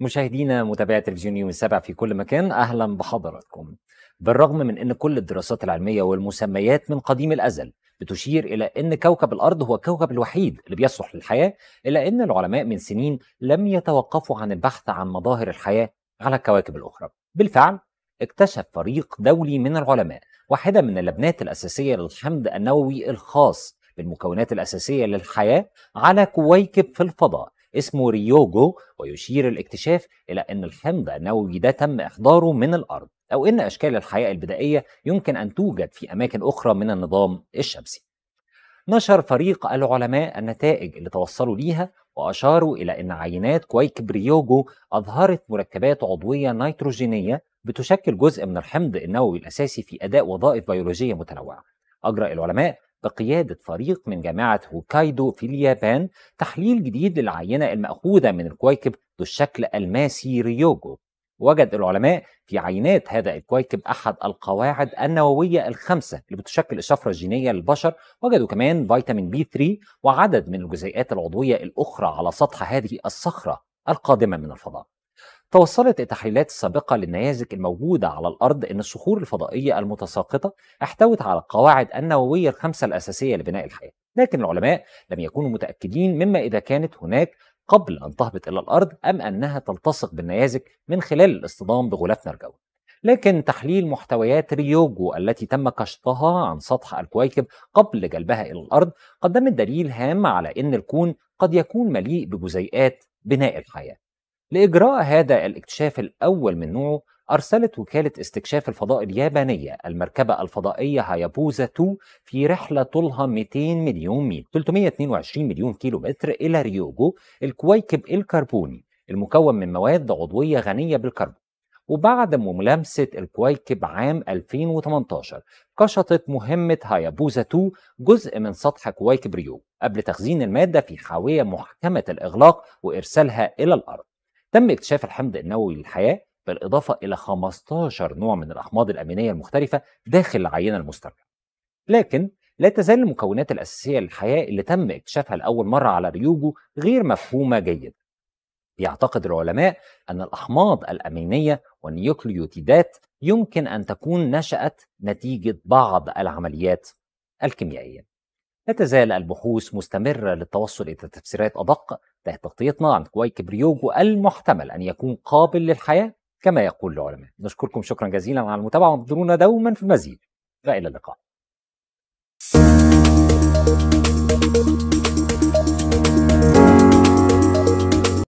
مشاهدينا متابعي تلفزيون يوم السبع في كل مكان، أهلا بحضراتكم. بالرغم من أن كل الدراسات العلمية والمسميات من قديم الأزل بتشير إلى أن كوكب الأرض هو الكوكب الوحيد اللي بيصلح للحياة، إلا أن العلماء من سنين لم يتوقفوا عن البحث عن مظاهر الحياة على الكواكب الأخرى. بالفعل اكتشف فريق دولي من العلماء واحدة من اللبنات الأساسية للحمض النووي الخاص بالمكونات الأساسية للحياة على كويكب في الفضاء اسمه ريوجو، ويشير الاكتشاف إلى أن الحمض النووي ده تم إحضاره من الأرض، أو أن أشكال الحياة البدائية يمكن أن توجد في أماكن أخرى من النظام الشمسي. نشر فريق العلماء النتائج اللي توصلوا ليها، وأشاروا إلى أن عينات كويكب ريوجو أظهرت مركبات عضوية نيتروجينية بتشكل جزء من الحمض النووي الأساسي في أداء وظائف بيولوجية متنوعة. أجرى العلماء بقيادة فريق من جامعة هوكايدو في اليابان تحليل جديد للعينة المأخوذة من الكويكب ذو الشكل الماسي ريوجو. وجد العلماء في عينات هذا الكويكب أحد القواعد النووية الخمسة اللي بتشكل الشفرة الجينية للبشر، وجدوا كمان فيتامين B3 وعدد من الجزيئات العضوية الأخرى على سطح هذه الصخرة القادمة من الفضاء. توصلت التحليلات السابقة للنيازك الموجودة على الأرض أن الصخور الفضائية المتساقطة احتوت على القواعد النووية الخمسة الأساسية لبناء الحياة، لكن العلماء لم يكونوا متأكدين مما إذا كانت هناك قبل أن تهبط إلى الأرض أم أنها تلتصق بالنيازك من خلال الاصطدام بغلاف نرجوي. لكن تحليل محتويات ريوجو التي تم كشطها عن سطح الكويكب قبل جلبها إلى الأرض قدمت دليل هام على أن الكون قد يكون مليء بجزيئات بناء الحياة. لإجراء هذا الاكتشاف الأول من نوعه أرسلت وكالة استكشاف الفضاء اليابانية المركبة الفضائية هايابوزا 2 في رحلة طولها 200 مليون ميل 322 مليون كيلو متر إلى ريوجو، الكويكب الكربوني المكون من مواد عضوية غنية بالكربون. وبعد ملامسة الكويكب عام 2018 كشطت مهمة هايابوزا 2 جزء من سطح كويكب ريوجو قبل تخزين المادة في حاوية محكمة الإغلاق وإرسالها إلى الأرض. تم اكتشاف الحمض النووي للحياة بالإضافة إلى 15 نوع من الأحماض الأمينية المختلفة داخل العينة المسترجعة. لكن لا تزال المكونات الأساسية للحياة اللي تم اكتشافها لأول مرة على ريوجو غير مفهومة جيدا. يعتقد العلماء أن الأحماض الأمينية والنيوكليوتيدات يمكن أن تكون نشأت نتيجة بعض العمليات الكيميائية. لا تزال البحوث مستمرة للتوصل إلى تفسيرات أدق تحت تغطيتنا عن كويكب ريوجو المحتمل أن يكون قابل للحياة كما يقول العلماء. نشكركم شكرا جزيلا على المتابعة، وانتظرونا دوما في المزيد، وإلى اللقاء.